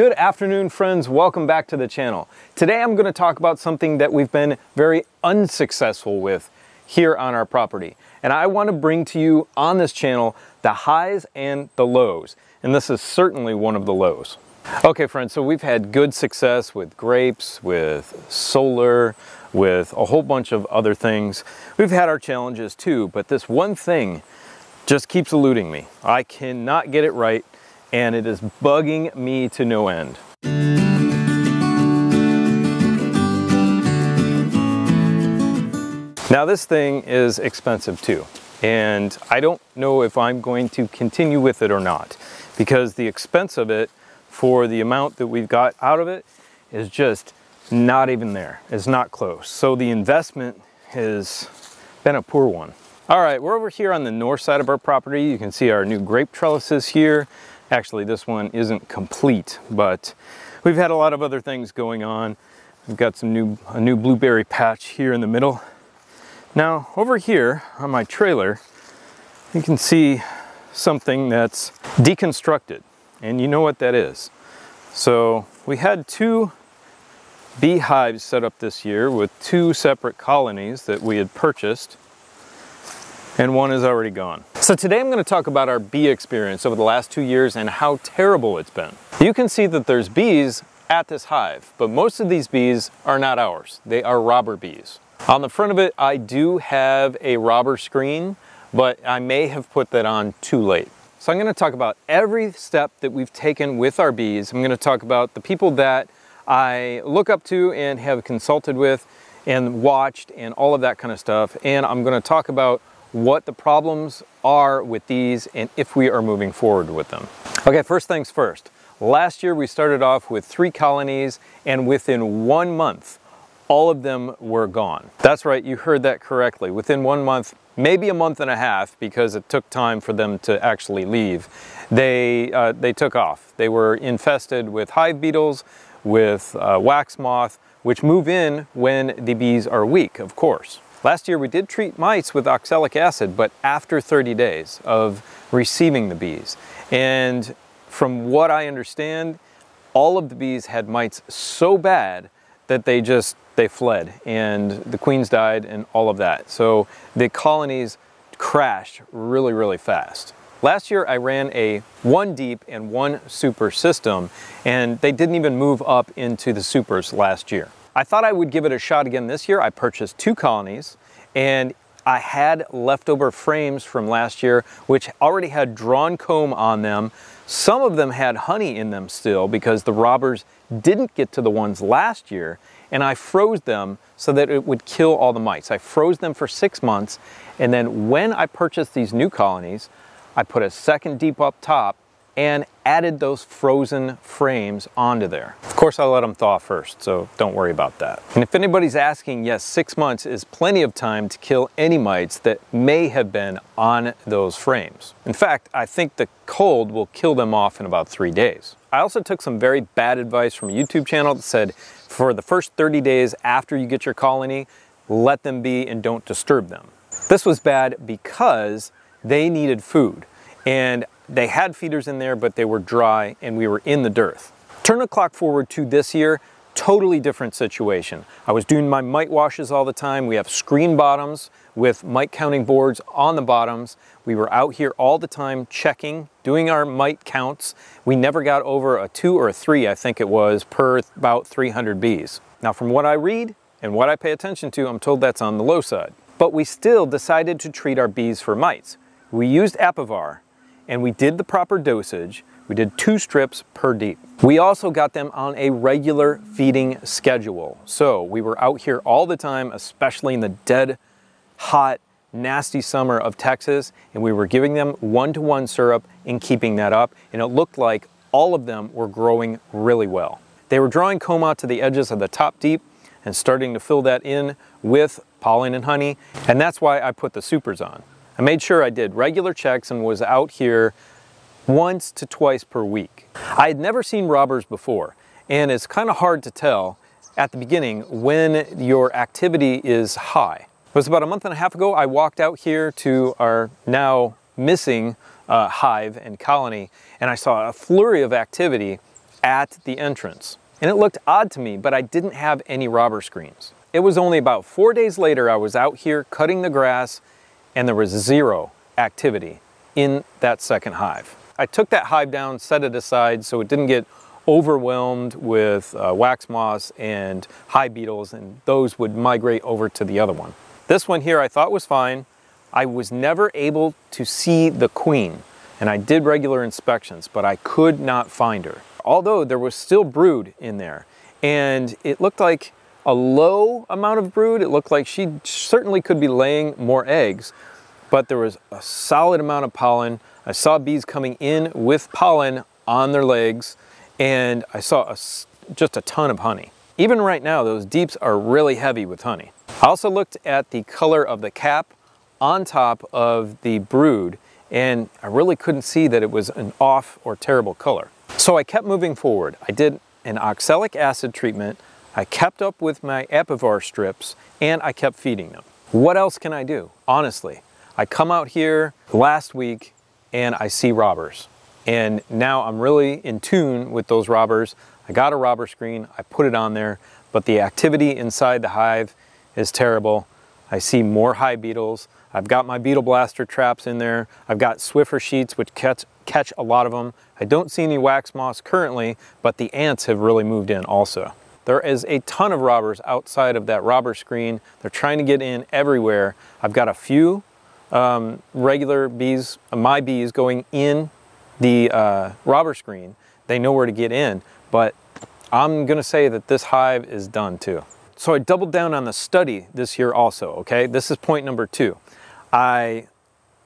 Good afternoon, friends. Welcome back to the channel. Today I'm going to talk about something that we've been very unsuccessful with here on our property. And I want to bring to you on this channel the highs and the lows. And this is certainly one of the lows. Okay, friends, so we've had good success with grapes, with solar, with a whole bunch of other things. We've had our challenges too, but this one thing just keeps eluding me. I cannot get it right. And it is bugging me to no end. Now this thing is expensive too, and I don't know if I'm going to continue with it or not, because the expense of it for the amount that we've got out of it is just not even there. It's not close. So the investment has been a poor one. All right, we're over here on the north side of our property. You can see our new grape trellises here. Actually, this one isn't complete, but we've had a lot of other things going on. We've got some a new blueberry patch here in the middle. Now, over here on my trailer, you can see something that's deconstructed, and you know what that is. So we had two beehives set up this year with two separate colonies that we had purchased, and one is already gone. So today I'm going to talk about our bee experience over the last 2 years and how terrible it's been. You can see that there's bees at this hive, but most of these bees are not ours. They are robber bees. On the front of it, I do have a robber screen, but I may have put that on too late. So I'm going to talk about every step that we've taken with our bees. I'm going to talk about the people that I look up to and have consulted with and watched and all of that kind of stuff. And I'm going to talk about what the problems are with these and if we are moving forward with them. Okay, first things first. Last year we started off with 3 colonies, and within 1 month, all of them were gone. That's right, you heard that correctly. Within 1 month, maybe a month and a half, because it took time for them to actually leave, they took off. They were infested with hive beetles, with wax moth, which move in when the bees are weak, of course. Last year we did treat mites with oxalic acid, but after 30 days of receiving the bees. And from what I understand, all of the bees had mites so bad that they fled, and the queens died and all of that. So the colonies crashed really, really fast. Last year I ran a 1 deep and 1 super system, and they didn't even move up into the supers last year. I thought I would give it a shot again this year. I purchased 2 colonies, and I had leftover frames from last year which already had drawn comb on them. Some of them had honey in them still because the robbers didn't get to the ones last year, and I froze them so that it would kill all the mites. I froze them for 6 months, and then when I purchased these new colonies, I put a 2nd deep up top and added those frozen frames onto there. Of course, I let them thaw first, so don't worry about that. And if anybody's asking, yes, 6 months is plenty of time to kill any mites that may have been on those frames. In fact, I think the cold will kill them off in about 3 days. I also took some very bad advice from a YouTube channel that said, for the first 30 days after you get your colony, let them be and don't disturb them. This was bad because they needed food, and they had feeders in there, but they were dry and we were in the dearth. Turn the clock forward to this year, totally different situation. I was doing my mite washes all the time. We have screen bottoms with mite counting boards on the bottoms. We were out here all the time checking, doing our mite counts. We never got over a 2 or a 3, I think it was, per about 300 bees. Now from what I read and what I pay attention to, I'm told that's on the low side. But we still decided to treat our bees for mites. We used Apivar, and we did the proper dosage. We did 2 strips per deep. We also got them on a regular feeding schedule. So we were out here all the time, especially in the dead, hot, nasty summer of Texas, and we were giving them 1:1 syrup and keeping that up, and it looked like all of them were growing really well. They were drawing comb out to the edges of the top deep and starting to fill that in with pollen and honey, and that's why I put the supers on. I made sure I did regular checks and was out here 1 to 2 times per week. I had never seen robbers before, and it's kind of hard to tell at the beginning when your activity is high. It was about a month and a half ago I walked out here to our now missing hive and colony, and I saw a flurry of activity at the entrance. And it looked odd to me, but I didn't have any robber screens. It was only about 4 days later I was out here cutting the grass and there was zero activity in that second hive. I took that hive down, set it aside so it didn't get overwhelmed with wax moss and hive beetles, and those would migrate over to the other one. This one here I thought was fine. I was never able to see the queen, and I did regular inspections, but I could not find her. Although there was still brood in there, and it looked like a low amount of brood. It looked like she certainly could be laying more eggs, but there was a solid amount of pollen. I saw bees coming in with pollen on their legs, and I saw just a ton of honey. Even right now, those deeps are really heavy with honey. I also looked at the color of the cap on top of the brood, and I really couldn't see that it was an off or terrible color. So I kept moving forward. I did an oxalic acid treatment, I kept up with my Apivar strips, and I kept feeding them. What else can I do? Honestly, I come out here last week and I see robbers. And now I'm really in tune with those robbers. I got a robber screen, I put it on there, but the activity inside the hive is terrible. I see more hive beetles. I've got my beetle blaster traps in there. I've got Swiffer sheets which catch a lot of them. I don't see any wax moss currently, but the ants have really moved in also. There is a ton of robbers outside of that robber screen. They're trying to get in everywhere. I've got a few regular bees, my bees, going in the robber screen. They know where to get in, but I'm gonna say that this hive is done too. So I doubled down on the study this year also, okay? This is point number 2. I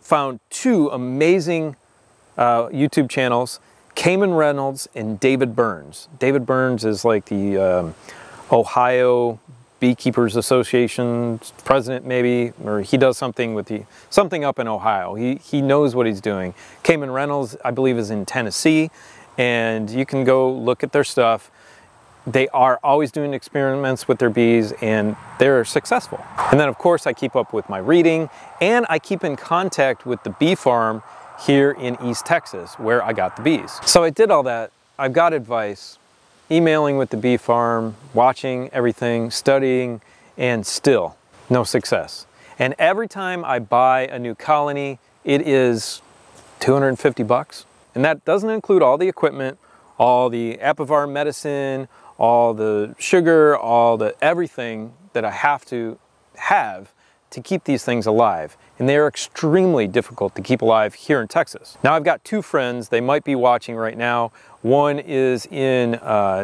found 2 amazing YouTube channels, Cayman Reynolds and David Burns. David Burns is like the Ohio Beekeepers Association president maybe, or he does something with the, something up in Ohio. He knows what he's doing. Cayman Reynolds, I believe, is in Tennessee, and you can go look at their stuff. They are always doing experiments with their bees and they're successful. And then of course I keep up with my reading and I keep in contact with the bee farm here in East Texas where I got the bees. So I did all that. I've got advice, emailing with the bee farm, watching everything, studying, and still no success. And every time I buy a new colony, it is 250 bucks. And that doesn't include all the equipment, all the Apivar medicine, all the sugar, all the everything that I have to keep these things alive. And they are extremely difficult to keep alive here in Texas. Now I've got 2 friends, they might be watching right now. One is in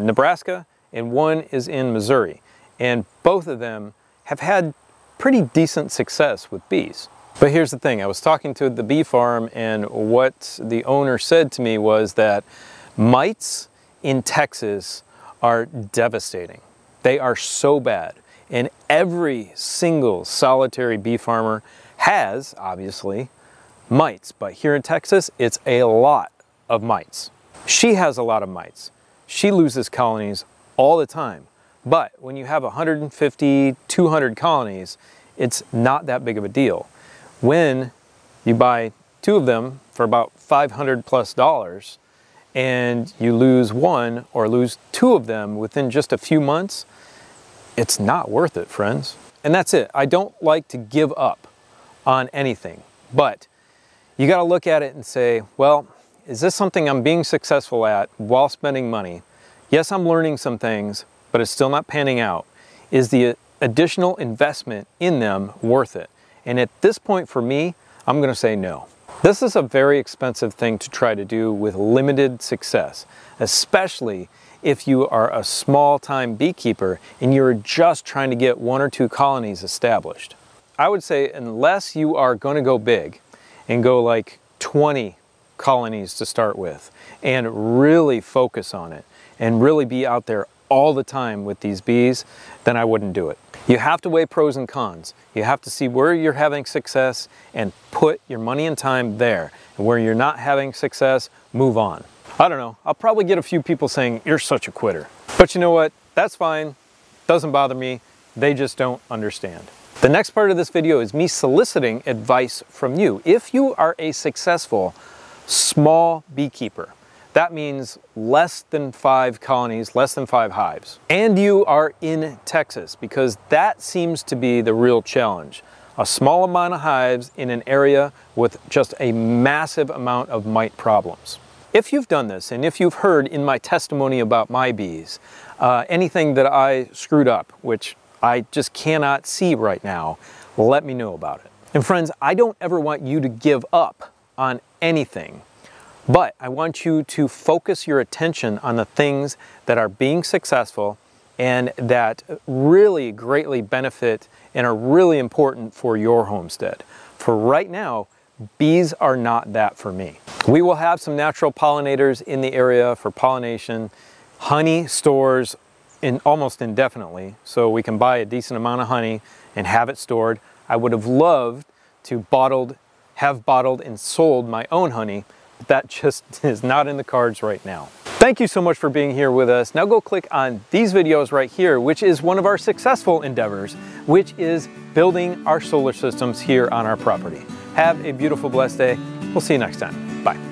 Nebraska and one is in Missouri. And both of them have had pretty decent success with bees. But here's the thing, I was talking to the bee farm and what the owner said to me was that mites in Texas are devastating. They are so bad. And every single solitary bee farmer has, obviously, mites. But here in Texas, it's a lot of mites. She has a lot of mites. She loses colonies all the time. But when you have 150, 200 colonies, it's not that big of a deal. When you buy 2 of them for about $500 plus, and you lose 1 or lose 2 of them within just a few months, it's not worth it, friends. And that's it. I don't like to give up on anything, but you got to look at it and say, well, is this something I'm being successful at while spending money? Yes, I'm learning some things, but it's still not panning out. Is the additional investment in them worth it? And at this point for me, I'm going to say no. This is a very expensive thing to try to do with limited success, especially if you are a small-time beekeeper and you're just trying to get 1 or 2 colonies established. I would say unless you are going to go big and go like 20 colonies to start with and really focus on it and really be out there all the time with these bees, then I wouldn't do it. You have to weigh pros and cons. You have to see where you're having success and put your money and time there. And where you're not having success, move on. I don't know, I'll probably get a few people saying, you're such a quitter. But you know what, that's fine, doesn't bother me, they just don't understand. The next part of this video is me soliciting advice from you. If you are a successful small beekeeper, That means less than 5 colonies, less than 5 hives. And you are in Texas, because that seems to be the real challenge. A small amount of hives in an area with just a massive amount of mite problems. If you've done this, and if you've heard in my testimony about my bees, anything that I screwed up, which I just cannot see right now, let me know about it. And friends, I don't ever want you to give up on anything. But I want you to focus your attention on the things that are being successful and that really greatly benefit and are really important for your homestead. For right now, bees are not that for me. We will have some natural pollinators in the area for pollination. Honey stores in almost indefinitely, so we can buy a decent amount of honey and have it stored. I would have loved to have bottled and sold my own honey. That just is not in the cards right now. Thank you so much for being here with us. Now go click on these videos right here, which is one of our successful endeavors, which is building our solar systems here on our property. Have a beautiful, blessed day. We'll see you next time. Bye.